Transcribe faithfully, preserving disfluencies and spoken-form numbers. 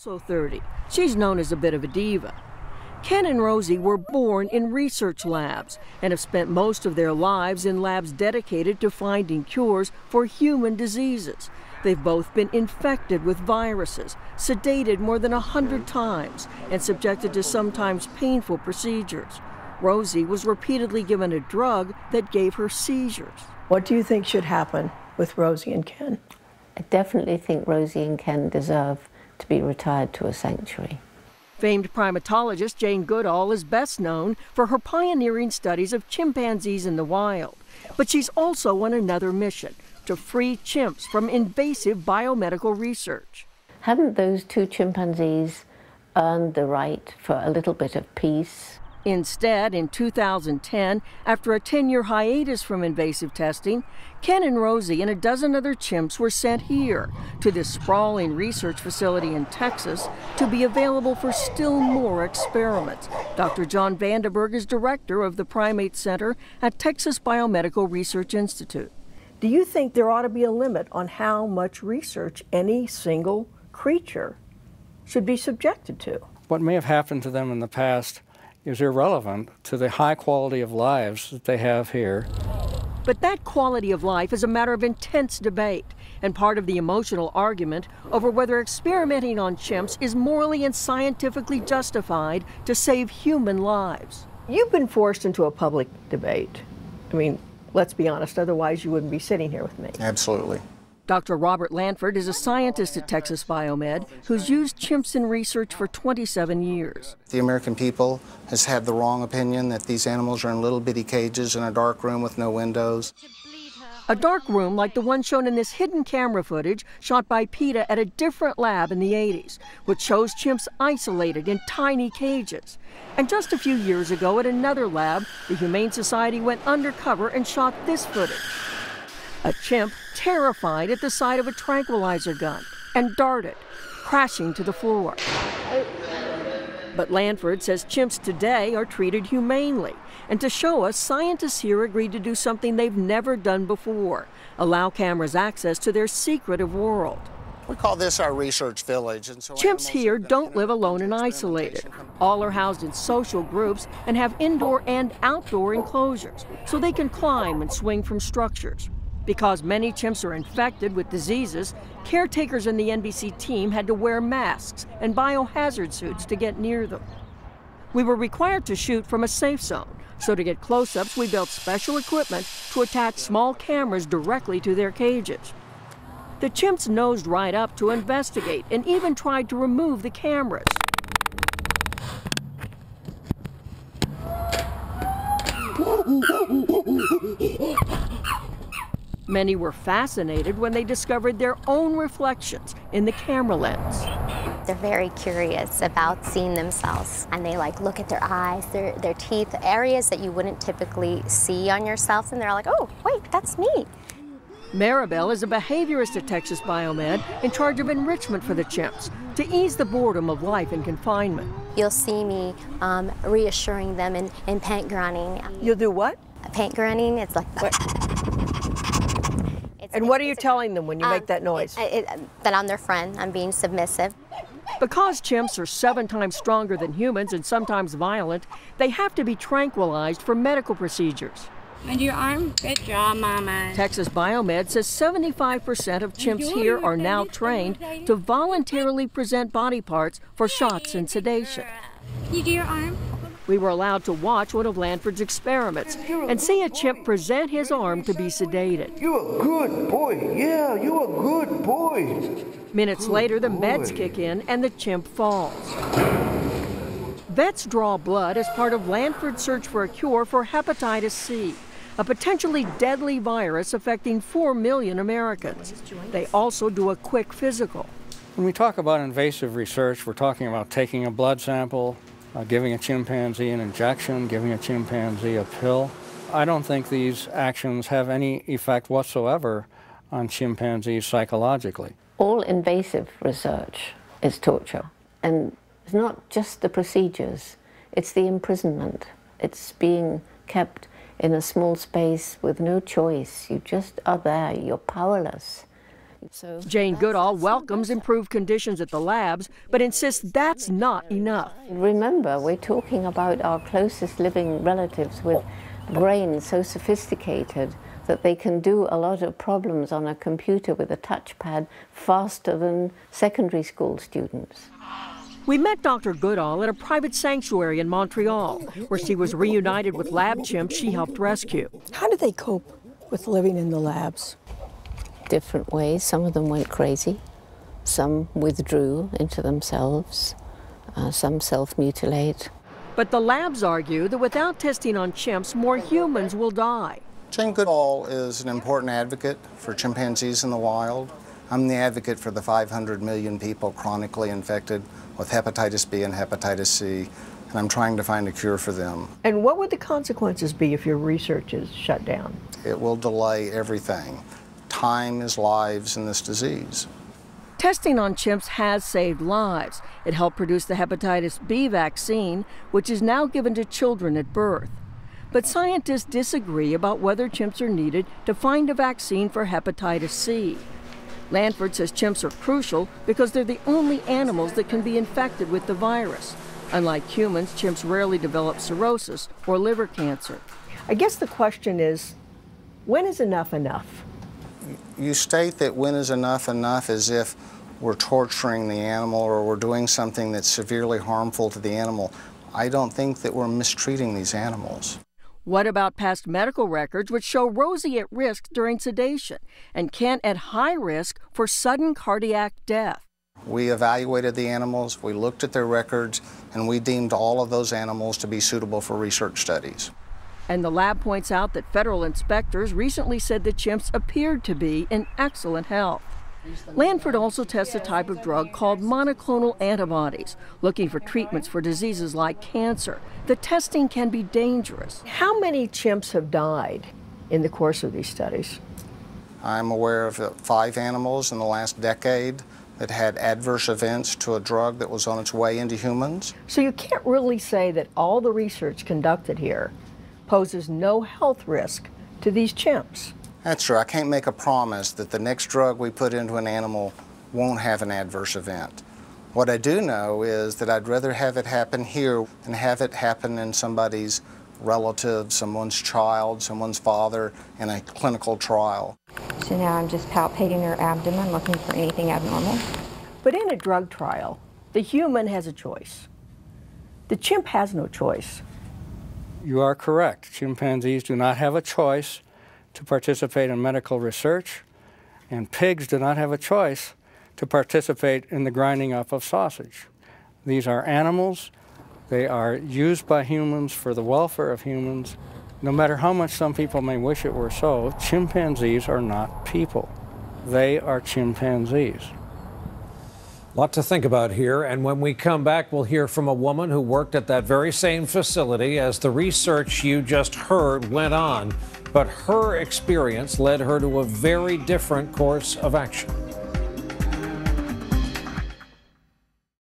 So thirty. She's known as a bit of a diva. Ken and Rosie were born in research labs and have spent most of their lives in labs dedicated to finding cures for human diseases. They've both been infected with viruses, sedated more than a hundred times, and subjected to sometimes painful procedures. Rosie was repeatedly given a drug that gave her seizures. What do you think should happen with Rosie and Ken? I definitely think Rosie and Ken deserve to be retired to a sanctuary. Famed primatologist Jane Goodall is best known for her pioneering studies of chimpanzees in the wild. But she's also on another mission, to free chimps from invasive biomedical research. Haven't those two chimpanzees earned the right for a little bit of peace? Instead, in two thousand ten, after a ten-year hiatus from invasive testing, Ken and Rosie and a dozen other chimps were sent here to this sprawling research facility in Texas to be available for still more experiments. Doctor John Vandenberg is director of the Primate Center at Texas Biomedical Research Institute. Do you think there ought to be a limit on how much research any single creature should be subjected to? What may have happened to them in the past is irrelevant to the high quality of lives that they have here. But that quality of life is a matter of intense debate and part of the emotional argument over whether experimenting on chimps is morally and scientifically justified to save human lives. You've been forced into a public debate. I mean, let's be honest, otherwise you wouldn't be sitting here with me. Absolutely. Doctor Robert Lanford is a scientist at Texas Biomed who's used chimps in research for twenty-seven years. The American people has had the wrong opinion that these animals are in little bitty cages in a dark room with no windows. A dark room like the one shown in this hidden camera footage shot by PETA at a different lab in the eighties, which shows chimps isolated in tiny cages. And just a few years ago at another lab, the Humane Society went undercover and shot this footage. A chimp terrified at the sight of a tranquilizer gun and darted, crashing to the floor. But Lanford says chimps today are treated humanely. And to show us, scientists here agreed to do something they've never done before, allow cameras access to their secretive world. We call this our research village. And so chimps here don't live alone and isolated. All are housed in social groups and have indoor and outdoor enclosures, so they can climb and swing from structures. Because many chimps are infected with diseases, caretakers in the N B C team had to wear masks and biohazard suits to get near them. We were required to shoot from a safe zone, so to get close-ups, we built special equipment to attach small cameras directly to their cages. The chimps nosed right up to investigate and even tried to remove the cameras. Many were fascinated when they discovered their own reflections in the camera lens. They're very curious about seeing themselves, and they like look at their eyes, their, their teeth, areas that you wouldn't typically see on yourself, and they're like, oh, wait, that's me. Maribel is a behaviorist at Texas Biomed in charge of enrichment for the chimps to ease the boredom of life in confinement. You'll see me um, reassuring them and, and pant grunting. You'll do what? Pant grunting, it's like... And what are you telling them when you um, make that noise? It, it, that I'm their friend, I'm being submissive. Because chimps are seven times stronger than humans and sometimes violent, they have to be tranquilized for medical procedures. And your arm? Good job, Mama. Texas Biomed says seventy-five percent of chimps here are now trained to voluntarily present body parts for shots and sedation. Can you do your arm? We were allowed to watch one of Lanford's experiments and see a chimp present his arm to be sedated. You're a good boy. Yeah, you're a good boy. Minutes good later, the meds boy. kick in and the chimp falls. Vets draw blood as part of Lanford's search for a cure for hepatitis C, a potentially deadly virus affecting four million Americans. They also do a quick physical. When we talk about invasive research, we're talking about taking a blood sample, Uh, giving a chimpanzee an injection, giving a chimpanzee a pill. I don't think these actions have any effect whatsoever on chimpanzees psychologically. All invasive research is torture. And it's not just the procedures, it's the imprisonment. It's being kept in a small space with no choice. You just are there, you're powerless. So Jane Goodall welcomes improved conditions at the labs, but insists that's not enough. Remember, we're talking about our closest living relatives with brains so sophisticated that they can do a lot of problems on a computer with a touchpad faster than secondary school students. We met Doctor Goodall at a private sanctuary in Montreal, where she was reunited with lab chimps she helped rescue. How did they cope with living in the labs? Different ways. Some of them went crazy. Some withdrew into themselves. Uh, some self-mutilate. But the labs argue that without testing on chimps, more humans will die. Jane Goodall is an important advocate for chimpanzees in the wild. I'm the advocate for the five hundred million people chronically infected with hepatitis B and hepatitis C, and I'm trying to find a cure for them. And what would the consequences be if your research is shut down? It will delay everything. Time is lives in this disease. Testing on chimps has saved lives. It helped produce the hepatitis B vaccine, which is now given to children at birth. But scientists disagree about whether chimps are needed to find a vaccine for hepatitis C. Lanford says chimps are crucial because they're the only animals that can be infected with the virus. Unlike humans, chimps rarely develop cirrhosis or liver cancer. I guess the question is, when is enough enough? You state that when is enough enough as if we're torturing the animal or we're doing something that's severely harmful to the animal. I don't think that we're mistreating these animals. What about past medical records which show Rosie at risk during sedation and Ken at high risk for sudden cardiac death? We evaluated the animals, we looked at their records, and we deemed all of those animals to be suitable for research studies. And the lab points out that federal inspectors recently said the chimps appeared to be in excellent health. Lanford also tests a type of drug called monoclonal antibodies, looking for treatments for diseases like cancer. The testing can be dangerous. How many chimps have died in the course of these studies? I'm aware of five animals in the last decade that had adverse events to a drug that was on its way into humans. So you can't really say that all the research conducted here poses no health risk to these chimps. That's true. I can't make a promise that the next drug we put into an animal won't have an adverse event. What I do know is that I'd rather have it happen here than have it happen in somebody's relative, someone's child, someone's father, in a clinical trial. So now I'm just palpating their abdomen, looking for anything abnormal. But in a drug trial, the human has a choice. The chimp has no choice. You are correct. Chimpanzees do not have a choice to participate in medical research, and pigs do not have a choice to participate in the grinding up of sausage. These are animals. They are used by humans for the welfare of humans. No matter how much some people may wish it were so, chimpanzees are not people. They are chimpanzees. A lot to think about here, and when we come back, we'll hear from a woman who worked at that very same facility as the research you just heard went on. But her experience led her to a very different course of action.